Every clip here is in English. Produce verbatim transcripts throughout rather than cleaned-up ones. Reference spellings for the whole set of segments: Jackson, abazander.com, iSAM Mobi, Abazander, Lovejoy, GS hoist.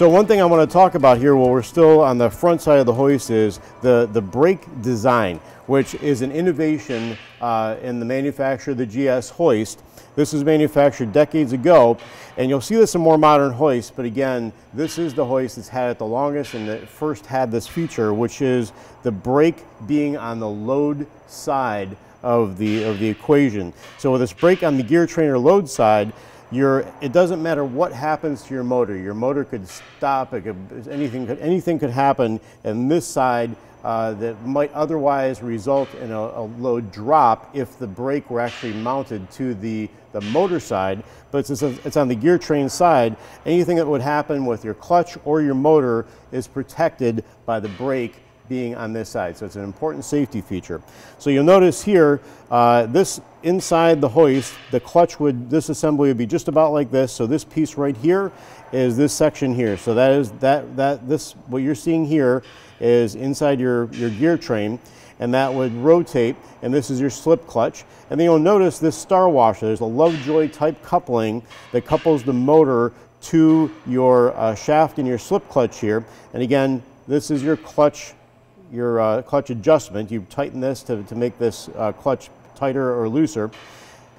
So one thing I want to talk about here while we're still on the front side of the hoist is the, the brake design, which is an innovation uh, in the manufacture of the G S hoist. This was manufactured decades ago, and you'll see this in more modern hoists, but again, this is the hoist that's had it the longest and that first had this feature, which is the brake being on the load side of the, of the equation. So with this brake on the gear train or load side, Your, it doesn't matter what happens to your motor. Your motor could stop, it could, anything, could, anything could happen on this side uh, that might otherwise result in a, a load drop if the brake were actually mounted to the, the motor side. But since it's on the gear train side, anything that would happen with your clutch or your motor is protected by the brake being on this side. So it's an important safety feature. So you'll notice here, uh, this inside the hoist, the clutch would, this assembly would be just about like this. So this piece right here is this section here. So that is that, that this, what you're seeing here is inside your, your gear train, and that would rotate, and this is your slip clutch. And then you'll notice this star washer, there's a Lovejoy type coupling that couples the motor to your uh, shaft and your slip clutch here. And again, this is your clutch your uh, clutch adjustment. You tighten this to, to make this uh, clutch tighter or looser.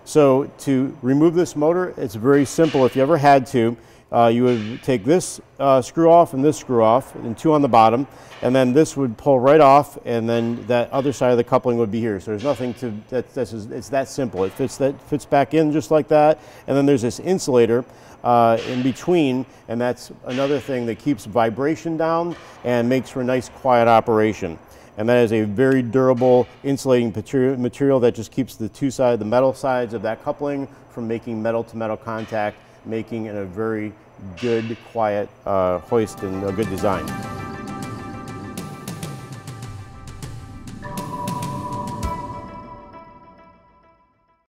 So to remove this motor, it's very simple. If you ever had to, uh, you would take this uh, screw off and this screw off, and two on the bottom, and then this would pull right off, and then that other side of the coupling would be here. So there's nothing to, that, that's, it's that simple. It fits, that, fits back in just like that, and then there's this insulator Uh, in between, and that's another thing that keeps vibration down and makes for a nice quiet operation. And that is a very durable insulating material that just keeps the two sides, the metal sides of that coupling from making metal to metal contact, making it a very good quiet uh, hoist and a good design.